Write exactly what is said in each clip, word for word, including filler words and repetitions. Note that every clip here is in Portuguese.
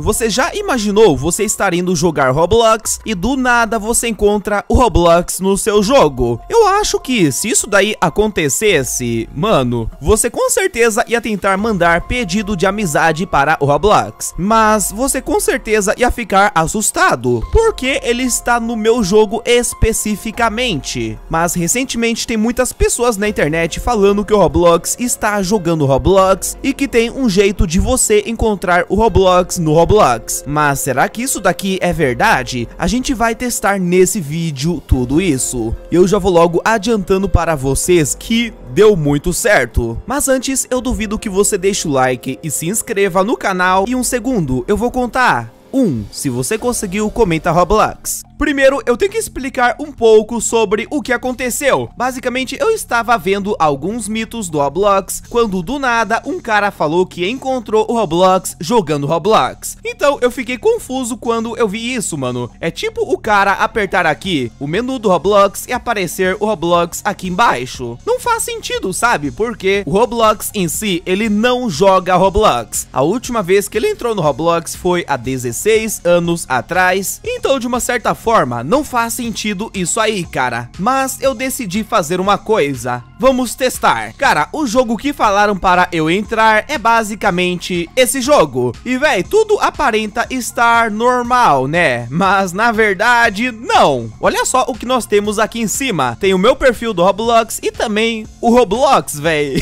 Você já imaginou você estar indo jogar Roblox e do nada você encontra o Roblox no seu jogo? Eu acho que se isso daí acontecesse, mano, você com certeza ia tentar mandar pedido de amizade para o Roblox. Mas você com certeza ia ficar assustado, porque ele está no meu jogo especificamente. Mas recentemente tem muitas pessoas na internet falando que o Roblox está jogando Roblox e que tem um jeito de você encontrar o Roblox no Roblox. Roblox. Mas será que isso daqui é verdade? A gente vai testar nesse vídeo tudo isso. Eu já vou logo adiantando para vocês que deu muito certo. Mas antes, eu duvido que você deixe o like e se inscreva no canal. E um segundo, eu vou contar. Um, se você conseguiu, comenta Roblox. Primeiro, eu tenho que explicar um pouco sobre o que aconteceu. Basicamente, eu estava vendo alguns mitos do Roblox, quando do nada um cara falou que encontrou o Roblox jogando Roblox. Então, eu fiquei confuso quando eu vi isso, mano. É tipo o cara apertar aqui, o menu do Roblox, e aparecer o Roblox aqui embaixo. Não faz sentido, sabe? Porque o Roblox em si, ele não joga Roblox. A última vez que ele entrou no Roblox foi há dezesseis anos atrás. Então, de uma certa forma, não faz sentido isso aí, cara. Mas eu decidi fazer uma coisa. Vamos testar. Cara, o jogo que falaram para eu entrar é basicamente esse jogo. E, véi, tudo aparenta estar normal, né? Mas, na verdade, não. Olha só o que nós temos aqui em cima. Tem o meu perfil do Roblox e também o Roblox, véi.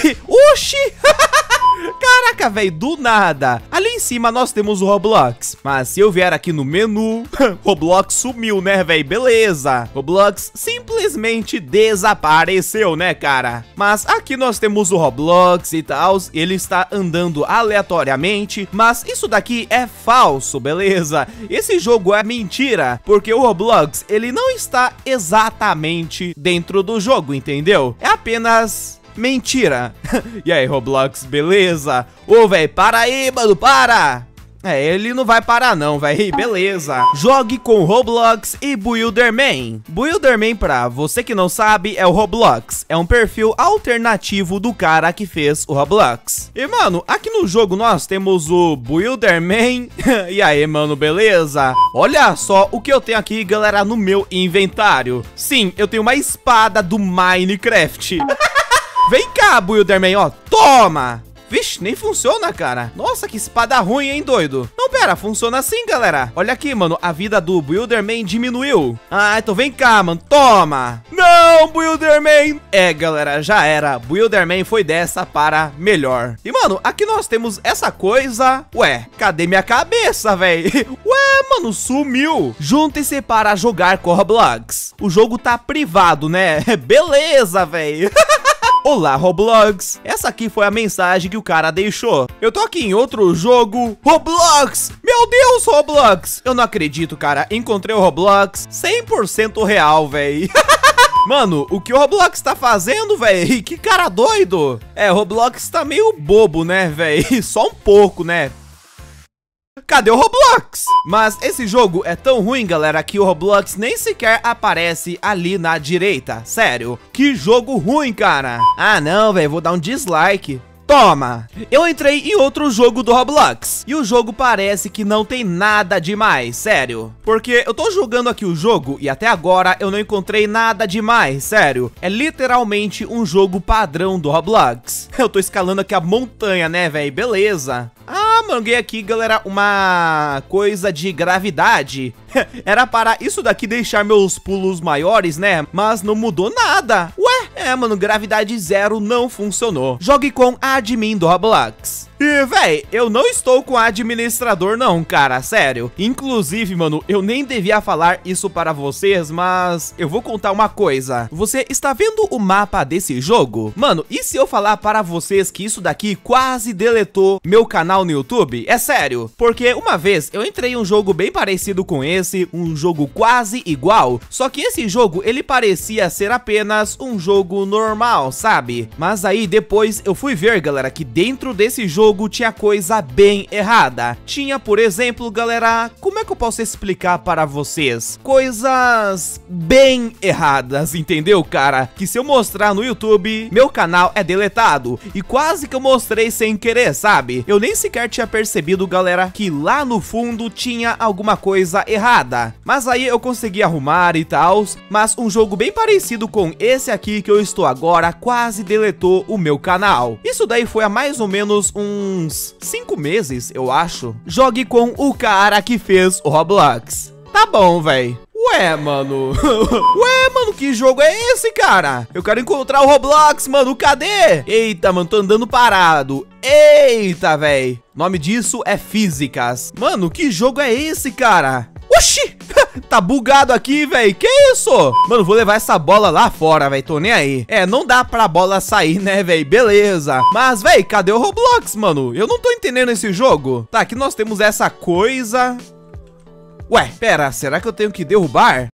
Oxi! Caraca, velho, do nada. Ali em cima nós temos o Roblox. Mas se eu vier aqui no menu, Roblox sumiu, né, velho? Beleza. Roblox simplesmente desapareceu, né, cara? Mas aqui nós temos o Roblox e tal. Ele está andando aleatoriamente. Mas isso daqui é falso, beleza? Esse jogo é mentira. Porque o Roblox, ele não está exatamente dentro do jogo, entendeu? É apenas... mentira. E aí, Roblox, beleza? Ô, velho, para aí, mano, para! É, ele não vai parar não, véi, beleza. Jogue com Roblox e Builderman. Builderman, pra você que não sabe, é o Roblox. É um perfil alternativo do cara que fez o Roblox. E, mano, aqui no jogo nós temos o Builderman. E aí, mano, beleza? Olha só o que eu tenho aqui, galera, no meu inventário. Sim, eu tenho uma espada do Minecraft. Vem cá, Builderman, ó, toma! Vixe, nem funciona, cara. Nossa, que espada ruim, hein, doido? Não, pera, funciona assim, galera. Olha aqui, mano, a vida do Builderman diminuiu. Ah, então vem cá, mano, toma. Não, Builderman. É, galera, já era. Builderman foi dessa para melhor. E, mano, aqui nós temos essa coisa. Ué, cadê minha cabeça, velho? Ué, mano, sumiu. Juntem-se para jogar com Roblox. O jogo tá privado, né? Beleza, velho. Olá, Roblox. Essa aqui foi a mensagem que o cara deixou. Eu tô aqui em outro jogo. Roblox! Meu Deus, Roblox! Eu não acredito, cara. Encontrei o Roblox cem por cento real, véi. Mano, o que o Roblox tá fazendo, véi? Que cara doido. É, Roblox tá meio bobo, né, véi? Só um pouco, né? Cadê o Roblox? Mas esse jogo é tão ruim, galera, que o Roblox nem sequer aparece ali na direita. Sério, que jogo ruim, cara. Ah, não, velho, vou dar um dislike. Toma! Eu entrei em outro jogo do Roblox. E o jogo parece que não tem nada demais, sério. Porque eu tô jogando aqui o jogo e até agora eu não encontrei nada demais, sério. É literalmente um jogo padrão do Roblox. Eu tô escalando aqui a montanha, né, velho? Beleza. Ah, manguei aqui, galera, uma coisa de gravidade. Era para isso daqui deixar meus pulos maiores, né? Mas não mudou nada. Ué? É, mano, gravidade zero não funcionou. Jogue com a admin do Roblox. E, véi, eu não estou com administrador não, cara, sério. Inclusive, mano, eu nem devia falar isso para vocês, mas eu vou contar uma coisa. Você está vendo o mapa desse jogo? Mano, e se eu falar para vocês que isso daqui quase deletou meu canal no YouTube? É sério, porque uma vez eu entrei em um jogo bem parecido com esse, um jogo quase igual, só que esse jogo, ele parecia ser apenas um jogo normal, sabe? Mas aí, depois eu fui ver, galera, que dentro desse jogo jogo tinha coisa bem errada. Tinha, por exemplo, galera, como é que eu posso explicar para vocês? Coisas bem erradas, entendeu, cara? Que se eu mostrar no YouTube, meu canal é deletado. E quase que eu mostrei sem querer, sabe? Eu nem sequer tinha percebido, galera, que lá no fundo tinha alguma coisa errada. Mas aí eu consegui arrumar e tal, mas um jogo bem parecido com esse aqui que eu estou agora quase deletou o meu canal. Isso daí foi há mais ou menos uns cinco meses, eu acho. Jogue com o cara que fez o Roblox. Tá bom, véi. Ué, mano. Ué, mano, que jogo é esse, cara? Eu quero encontrar o Roblox, mano. Cadê? Eita, mano, tô andando parado. Eita, véi. O nome disso é Físicas. Mano, que jogo é esse, cara? Oxi! Tá bugado aqui, velho. Que isso? Mano, vou levar essa bola lá fora, velho. Tô nem aí. É, não dá pra bola sair, né, velho? Beleza. Mas, velho, cadê o Roblox, mano? Eu não tô entendendo esse jogo. Tá, aqui nós temos essa coisa. Ué, pera, será que eu tenho que derrubar?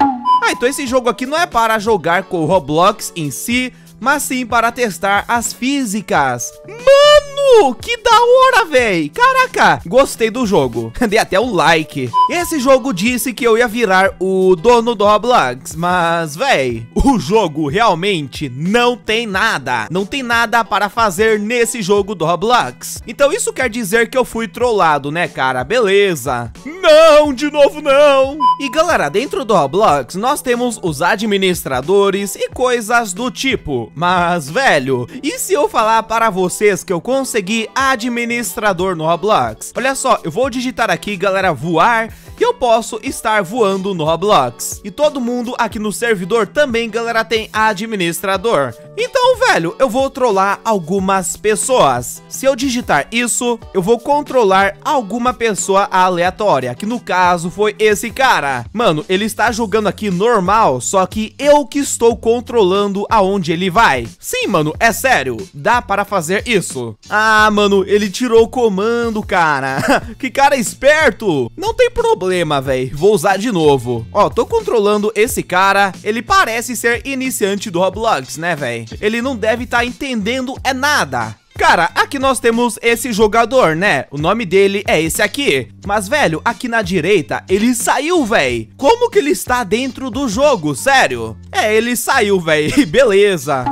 Ah, então esse jogo aqui não é para jogar com o Roblox em si, mas sim para testar as físicas. Mano, que da hora, véi. Caraca, gostei do jogo. Dei até um like. Esse jogo disse que eu ia virar o dono do Roblox, mas, véi, o jogo realmente não tem nada. Não tem nada para fazer nesse jogo do Roblox. Então isso quer dizer que eu fui trollado, né, cara? Beleza. Não, de novo não. E, galera, dentro do Roblox, nós temos os administradores e coisas do tipo. Mas, velho, e se eu falar para vocês que eu consegui administrador no Roblox? Olha só, eu vou digitar aqui, galera, voar, e eu posso estar voando no Roblox. E todo mundo aqui no servidor também, galera, tem administrador. Então, velho, eu vou trollar algumas pessoas. Se eu digitar isso, eu vou controlar alguma pessoa aleatória, que no caso foi esse cara. Mano, ele está jogando aqui normal, só que eu que estou controlando aonde ele vai. Sim, mano, é sério. Dá para fazer isso. Ah, mano, ele tirou o comando, cara. Que cara esperto. Não tem problema, velho. Vou usar de novo. Ó, tô controlando esse cara. Ele parece ser iniciante do Roblox, né, velho? Ele não deve estar entendendo é nada. Cara, aqui nós temos esse jogador, né? O nome dele é esse aqui. Mas, velho, aqui na direita, ele saiu, velho. Como que ele está dentro do jogo? Sério? É, ele saiu, velho. Beleza.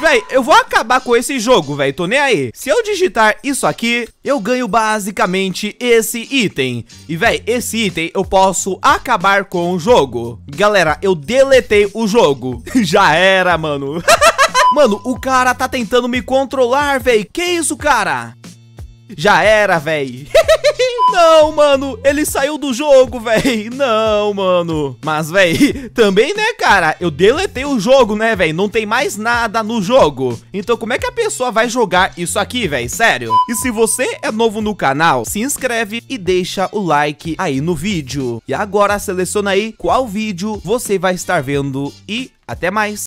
Véi, eu vou acabar com esse jogo, véi. Tô nem aí. Se eu digitar isso aqui, eu ganho basicamente esse item. E, véi, esse item eu posso acabar com o jogo. Galera, eu deletei o jogo. Já era, mano. Mano, o cara tá tentando me controlar, véi. Que isso, cara? Já era, véi. Não, mano, ele saiu do jogo, véi. Não, mano. Mas, véi, também, né, cara? Eu deletei o jogo, né, véi? Não tem mais nada no jogo. Então, como é que a pessoa vai jogar isso aqui, véi? Sério? E se você é novo no canal, se inscreve e deixa o like aí no vídeo. E agora seleciona aí qual vídeo você vai estar vendo e até mais.